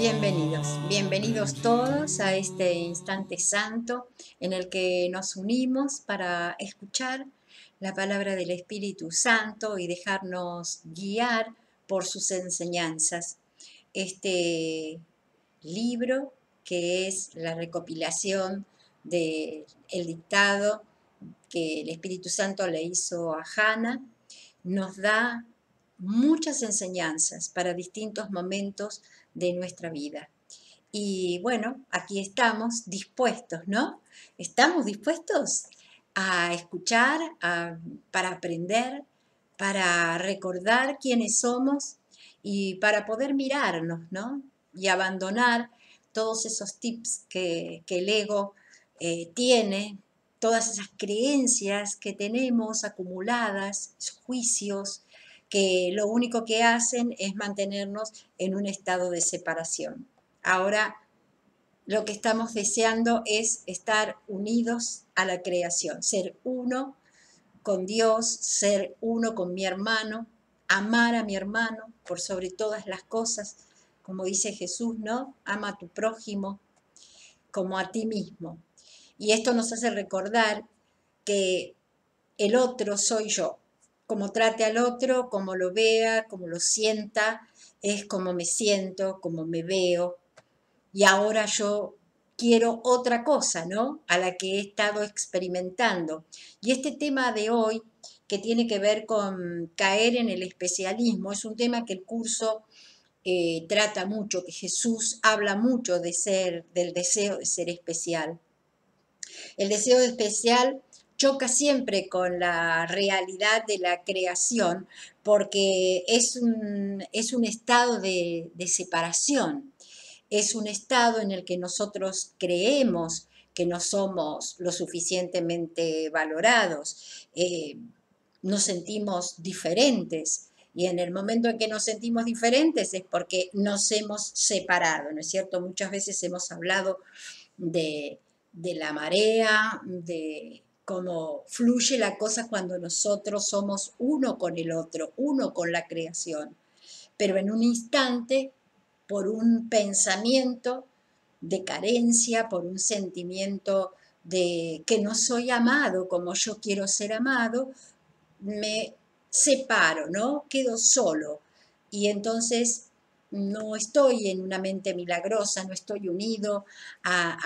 Bienvenidos, bienvenidos todos a este instante santo en el que nos unimos para escuchar la palabra del Espíritu Santo y dejarnos guiar por sus enseñanzas. Este libro, que es la recopilación del dictado que el Espíritu Santo le hizo a Jana, nos da muchas enseñanzas para distintos momentos de nuestra vida. Y bueno, aquí estamos dispuestos, ¿no? Estamos dispuestos a escuchar, para aprender, para recordar quiénes somos y para poder mirarnos, ¿no? Y abandonar todos esos tips que el ego tiene, todas esas creencias que tenemos acumuladas, juicios, que lo único que hacen es mantenernos en un estado de separación. Ahora, lo que estamos deseando es estar unidos a la creación, ser uno con Dios, ser uno con mi hermano, amar a mi hermano por sobre todas las cosas, como dice Jesús, ¿no? Ama a tu prójimo como a ti mismo. Y esto nos hace recordar que el otro soy yo. Como trate al otro, como lo vea, como lo sienta, es como me siento, como me veo. Y ahora yo quiero otra cosa, ¿no? A la que he estado experimentando. Y este tema de hoy, que tiene que ver con caer en el especialismo, es un tema que el curso trata mucho, que Jesús habla mucho del deseo de ser especial. El deseo de especial choca siempre con la realidad de la creación, porque es un estado de separación, es un estado en el que nosotros creemos que no somos lo suficientemente valorados, nos sentimos diferentes, y en el momento en que nos sentimos diferentes es porque nos hemos separado, ¿no es cierto? Muchas veces hemos hablado de la marea, de cómo fluye la cosa cuando nosotros somos uno con el otro, uno con la creación. Pero en un instante, por un pensamiento de carencia, por un sentimiento de que no soy amado como yo quiero ser amado, me separo, ¿no? Quedo solo. Y entonces no estoy en una mente milagrosa, no estoy unido a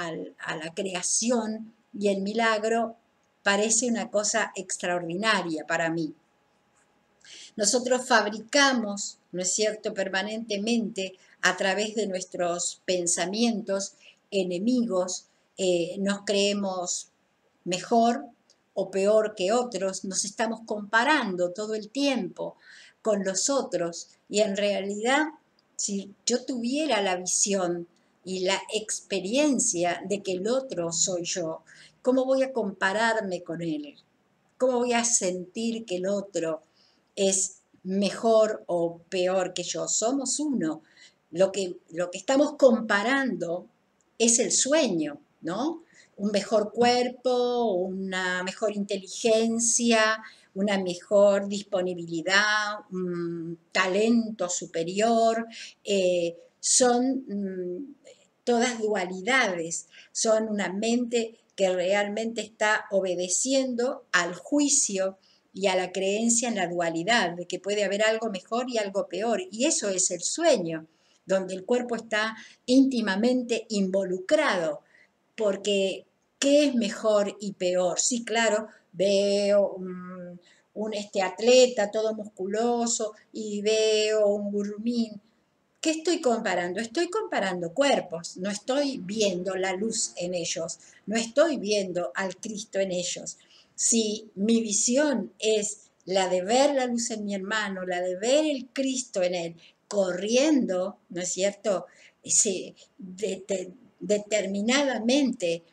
la creación, y el milagro parece una cosa extraordinaria para mí. Nosotros fabricamos, ¿no es cierto?, permanentemente a través de nuestros pensamientos enemigos, nos creemos mejor o peor que otros, nos estamos comparando todo el tiempo con los otros, y en realidad, si yo tuviera la visión y la experiencia de que el otro soy yo, ¿cómo voy a compararme con él? ¿Cómo voy a sentir que el otro es mejor o peor que yo? Somos uno. Lo que estamos comparando es el sueño, ¿no? Un mejor cuerpo, una mejor inteligencia, una mejor disponibilidad, un talento superior, son todas dualidades, son una mente que realmente está obedeciendo al juicio y a la creencia en la dualidad, de que puede haber algo mejor y algo peor, y eso es el sueño, donde el cuerpo está íntimamente involucrado, porque ¿qué es mejor y peor? Sí, claro, veo un atleta todo musculoso y veo un gurumín. ¿Qué estoy comparando? Estoy comparando cuerpos, no estoy viendo la luz en ellos, no estoy viendo al Cristo en ellos. Si mi visión es la de ver la luz en mi hermano, la de ver el Cristo en él, corriendo, ¿no es cierto?, determinadamente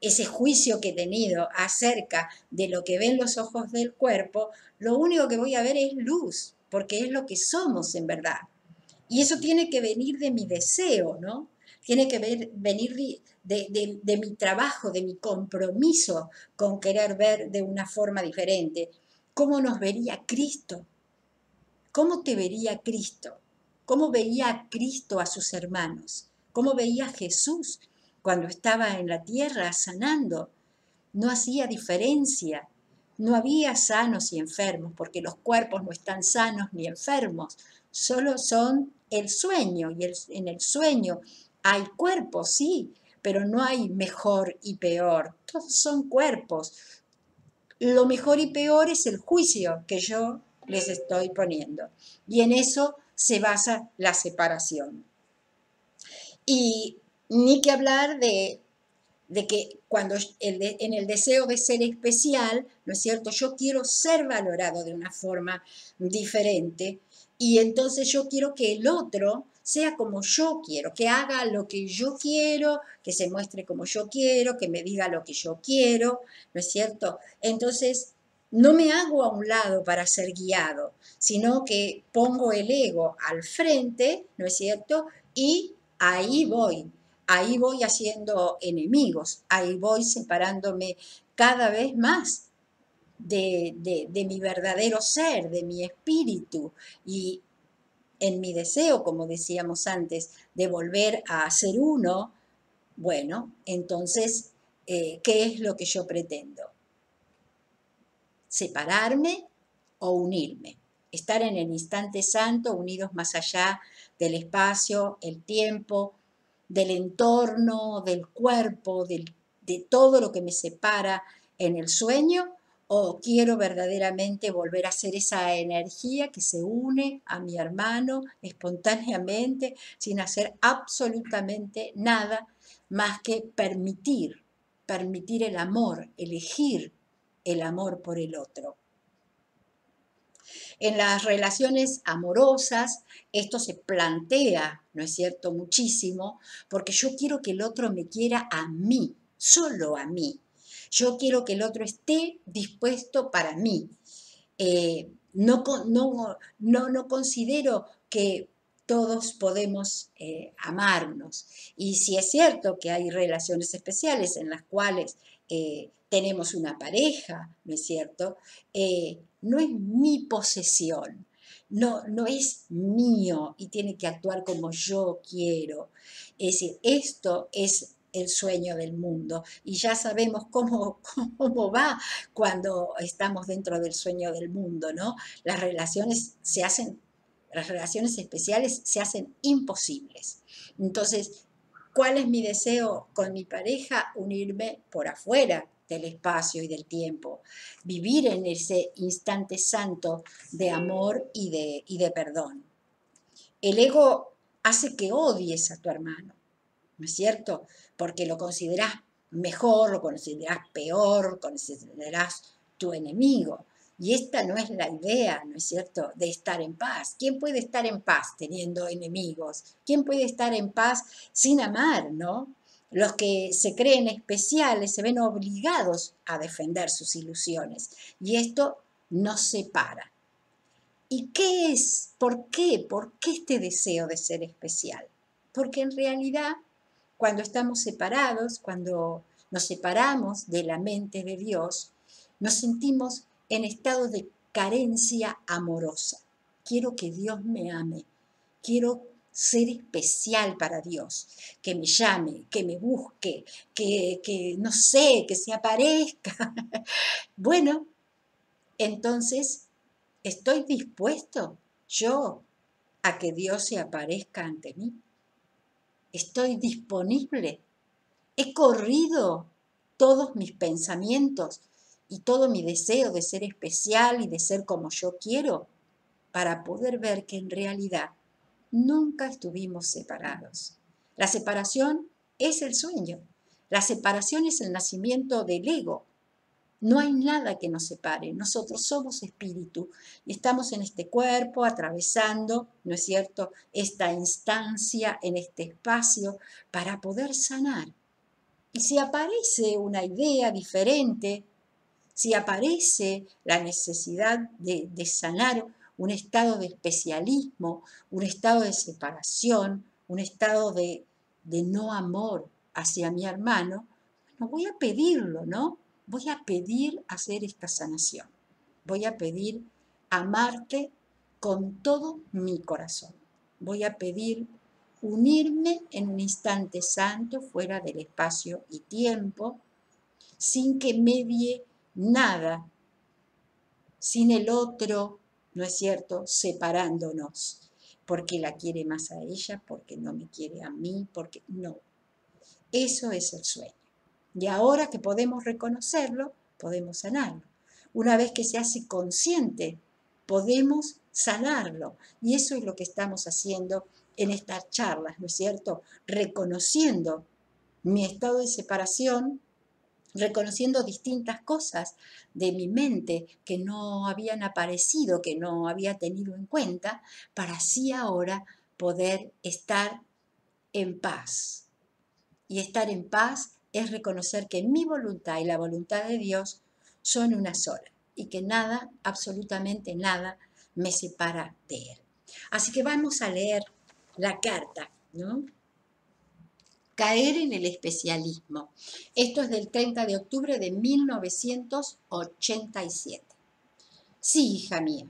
ese juicio que he tenido acerca de lo que ven los ojos del cuerpo, lo único que voy a ver es luz, porque es lo que somos en verdad. Y eso tiene que venir de mi deseo, ¿no? Tiene que venir de mi trabajo, de mi compromiso con querer ver de una forma diferente. ¿Cómo nos vería Cristo? ¿Cómo te vería Cristo? cómo veía a Cristo a sus hermanos, cómo veía a Jesús cuando estaba en la tierra sanando. No hacía diferencia, no había sanos y enfermos, porque los cuerpos no están sanos ni enfermos, solo son el sueño, y en el sueño hay cuerpos, sí, pero no hay mejor y peor, todos son cuerpos. Lo mejor y peor es el juicio que yo les estoy poniendo, y en eso se basa la separación. Y ni que hablar de que cuando en el deseo de ser especial, ¿no es cierto? Yo quiero ser valorado de una forma diferente, y entonces yo quiero que el otro sea como yo quiero, que haga lo que yo quiero, que se muestre como yo quiero, que me diga lo que yo quiero, ¿no es cierto? Entonces no me hago a un lado para ser guiado, sino que pongo el ego al frente, ¿no es cierto? Y ahí voy haciendo enemigos, ahí voy separándome cada vez más de mi verdadero ser, de mi espíritu, y en mi deseo, como decíamos antes, de volver a ser uno. Bueno, entonces, ¿qué es lo que yo pretendo? ¿Separarme o unirme? Estar en el instante santo, unidos más allá del espacio, el tiempo, del entorno, del cuerpo, de todo lo que me separa en el sueño, o quiero verdaderamente volver a ser esa energía que se une a mi hermano espontáneamente, sin hacer absolutamente nada más que permitir el amor, elegir el amor por el otro. En las relaciones amorosas esto se plantea, ¿no es cierto?, muchísimo, porque yo quiero que el otro me quiera a mí, solo a mí. Yo quiero que el otro esté dispuesto para mí. No considero que todos podemos amarnos. Y si es cierto que hay relaciones especiales en las cuales tenemos una pareja, ¿no es cierto? No es mi posesión, no es mío y tiene que actuar como yo quiero. Es decir, esto es el sueño del mundo, y ya sabemos cómo va cuando estamos dentro del sueño del mundo, ¿no? Las relaciones especiales se hacen imposibles. Entonces, ¿cuál es mi deseo con mi pareja? Unirme por afuera del espacio y del tiempo, vivir en ese instante santo de amor y de perdón. El ego hace que odies a tu hermano, ¿no es cierto? Porque lo considerás mejor, lo considerás peor, lo considerás tu enemigo. Y esta no es la idea, ¿no es cierto?, de estar en paz. ¿Quién puede estar en paz teniendo enemigos? ¿Quién puede estar en paz sin amar, no? Los que se creen especiales se ven obligados a defender sus ilusiones. Y esto nos separa. ¿Y qué es? ¿Por qué? ¿Por qué este deseo de ser especial? Porque en realidad, cuando estamos separados, cuando nos separamos de la mente de Dios, nos sentimos en estado de carencia amorosa. Quiero que Dios me ame, quiero ser especial para Dios, que me llame, que me busque, que no sé, que se aparezca. Bueno, entonces, ¿estoy dispuesto yo a que Dios se aparezca ante mí? Estoy disponible, he corrido todos mis pensamientos y todo mi deseo de ser especial y de ser como yo quiero, para poder ver que en realidad nunca estuvimos separados. La separación es el sueño, la separación es el nacimiento del ego. No hay nada que nos separe, nosotros somos espíritu y estamos en este cuerpo atravesando, ¿no es cierto?, esta instancia en este espacio para poder sanar. Y si aparece una idea diferente, si aparece la necesidad de sanar un estado de especialismo, un estado de separación, un estado de no amor hacia mi hermano, bueno, voy a pedirlo, ¿no? Voy a pedir hacer esta sanación. Voy a pedir amarte con todo mi corazón. voy a pedir unirme en un instante santo fuera del espacio y tiempo, sin que medie nada, sin el otro, ¿no es cierto?, separándonos, porque la quiere más a ella, porque no me quiere a mí, porque no. Eso es el sueño. Y ahora que podemos reconocerlo, podemos sanarlo. Una vez que se hace consciente, podemos sanarlo. Y eso es lo que estamos haciendo en estas charlas, ¿no es cierto? Reconociendo mi estado de separación, reconociendo distintas cosas de mi mente que no habían aparecido, que no había tenido en cuenta, para así ahora poder estar en paz. Y estar en paz es reconocer que mi voluntad y la voluntad de Dios son una sola y que nada, absolutamente nada, me separa de Él. Así que vamos a leer la carta, ¿no? Caer en el especialismo. Esto es del 30 de octubre de 1987. Sí, hija mía,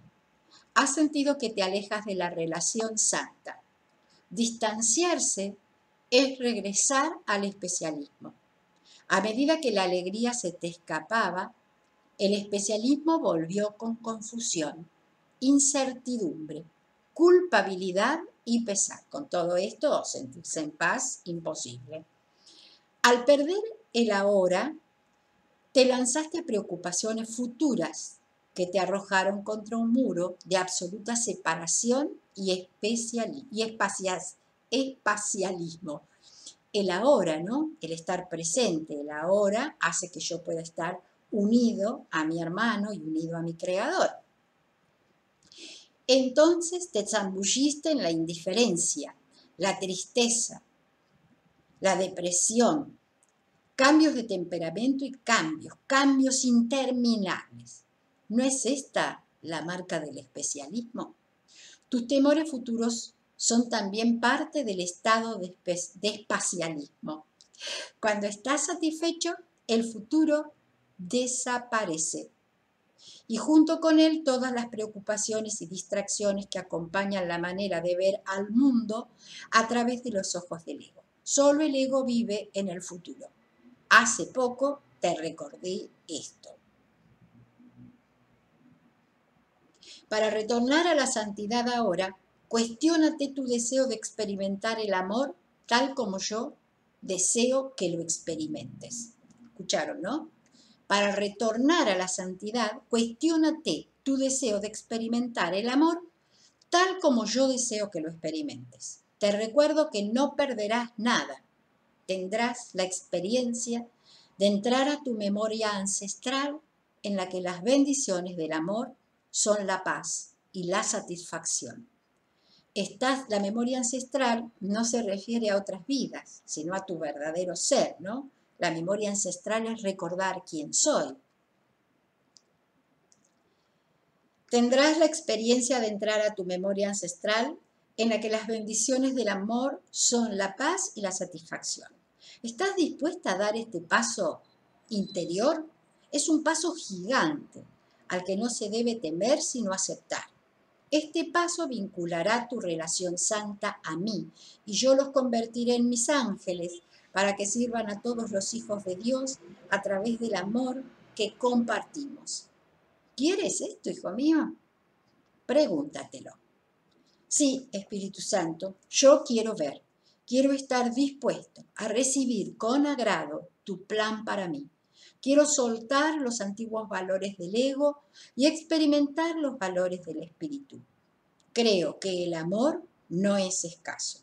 has sentido que te alejas de la relación santa. Distanciarse es regresar al especialismo. A medida que la alegría se te escapaba, el especialismo volvió con confusión, incertidumbre, culpabilidad y pesar. Con todo esto, sentirse en paz, imposible. Al perder el ahora, te lanzaste a preocupaciones futuras que te arrojaron contra un muro de absoluta separación y espacialismo. El ahora, ¿no? El estar presente, el ahora hace que yo pueda estar unido a mi hermano y unido a mi creador. Entonces te zambulliste en la indiferencia, la tristeza, la depresión, cambios de temperamento y cambios interminables. ¿No es esta la marca del especialismo? Tus temores futuros son también parte del estado de espacialismo. Cuando estás satisfecho, el futuro desaparece. Y junto con él, todas las preocupaciones y distracciones que acompañan la manera de ver al mundo a través de los ojos del ego. Solo el ego vive en el futuro. Hace poco te recordé esto. Para retornar a la santidad ahora, cuestiónate tu deseo de experimentar el amor tal como yo deseo que lo experimentes. ¿Escucharon, no? Para retornar a la santidad, cuestiónate tu deseo de experimentar el amor tal como yo deseo que lo experimentes. Te recuerdo que no perderás nada. Tendrás la experiencia de entrar a tu memoria ancestral en la que las bendiciones del amor son la paz y la satisfacción. La memoria ancestral no se refiere a otras vidas, sino a tu verdadero ser, ¿no? La memoria ancestral es recordar quién soy. Tendrás la experiencia de entrar a tu memoria ancestral en la que las bendiciones del amor son la paz y la satisfacción. ¿Estás dispuesta a dar este paso interior? Es un paso gigante al que no se debe temer sino aceptar. Este paso vinculará tu relación santa a mí y yo los convertiré en mis ángeles para que sirvan a todos los hijos de Dios a través del amor que compartimos. ¿Quieres esto, hijo mío? Pregúntatelo. Sí, Espíritu Santo, yo quiero ver, quiero estar dispuesto a recibir con agrado tu plan para mí. Quiero soltar los antiguos valores del ego y experimentar los valores del espíritu. Creo que el amor no es escaso.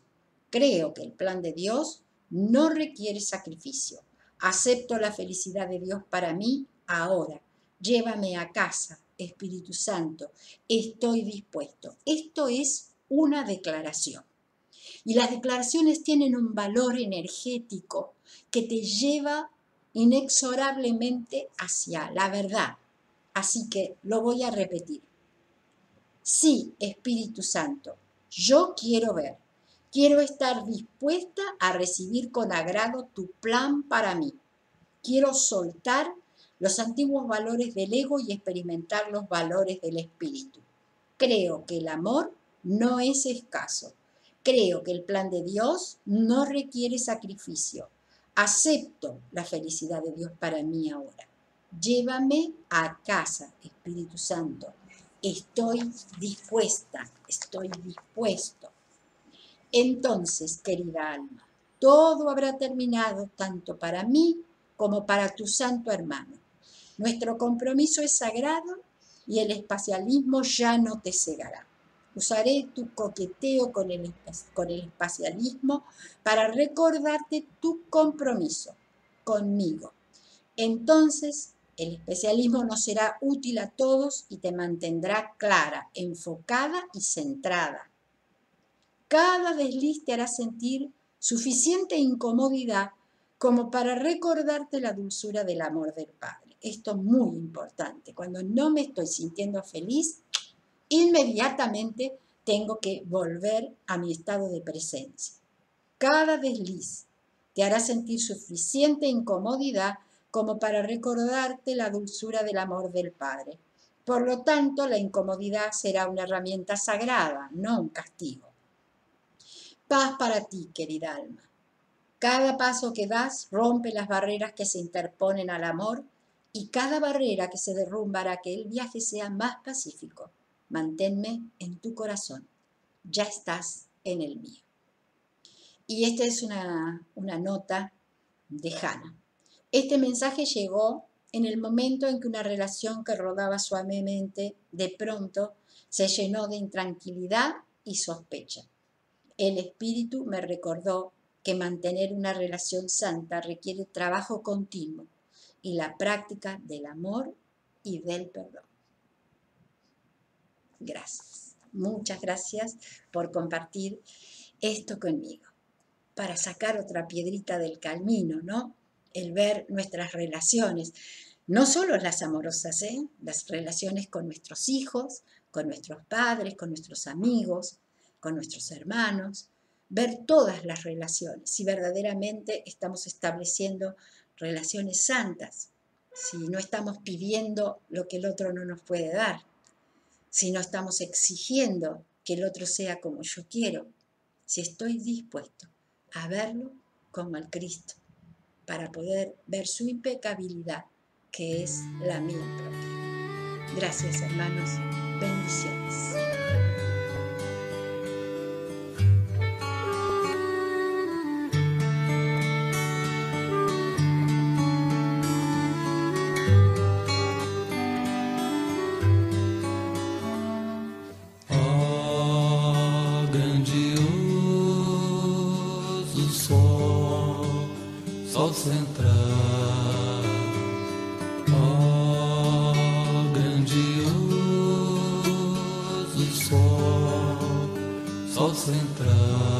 Creo que el plan de Dios no requiere sacrificio. Acepto la felicidad de Dios para mí ahora. Llévame a casa, Espíritu Santo. Estoy dispuesto. Esto es una declaración. Y las declaraciones tienen un valor energético que te lleva inexorablemente hacia la verdad. Así que lo voy a repetir. Sí, Espíritu Santo, yo quiero ver. Quiero estar dispuesta a recibir con agrado tu plan para mí. Quiero soltar los antiguos valores del ego y experimentar los valores del espíritu. Creo que el amor no es escaso. Creo que el plan de Dios no requiere sacrificio. Acepto la felicidad de Dios para mí ahora. Llévame a casa, Espíritu Santo. Estoy dispuesta, estoy dispuesto. Entonces, querida alma, todo habrá terminado tanto para mí como para tu santo hermano. Nuestro compromiso es sagrado y el espacialismo ya no te cegará. Usaré tu coqueteo con el espacialismo para recordarte tu compromiso conmigo. Entonces, el especialismo nos será útil a todos y te mantendrá clara, enfocada y centrada. Cada desliz te hará sentir suficiente incomodidad como para recordarte la dulzura del amor del Padre. Esto es muy importante. Cuando no me estoy sintiendo feliz, inmediatamente tengo que volver a mi estado de presencia. Cada desliz te hará sentir suficiente incomodidad como para recordarte la dulzura del amor del Padre. Por lo tanto, la incomodidad será una herramienta sagrada, no un castigo. Paz para ti, querida alma. Cada paso que das rompe las barreras que se interponen al amor y cada barrera que se derrumba hará que el viaje sea más pacífico. Manténme en tu corazón. Ya estás en el mío. Y esta es una nota de Jana. Este mensaje llegó en el momento en que una relación que rodaba suavemente, de pronto, se llenó de intranquilidad y sospecha. El espíritu me recordó que mantener una relación santa requiere trabajo continuo y la práctica del amor y del perdón. Gracias, muchas gracias por compartir esto conmigo. Para sacar otra piedrita del camino, ¿no? El ver nuestras relaciones, no solo las amorosas, las relaciones con nuestros hijos, con nuestros padres, con nuestros amigos, con nuestros hermanos, ver todas las relaciones, si verdaderamente estamos estableciendo relaciones santas, si no estamos pidiendo lo que el otro no nos puede dar, si no estamos exigiendo que el otro sea como yo quiero, si estoy dispuesto a verlo como el Cristo, para poder ver su impecabilidad, que es la mía propia. Gracias, hermanos. Bendiciones. Sol central.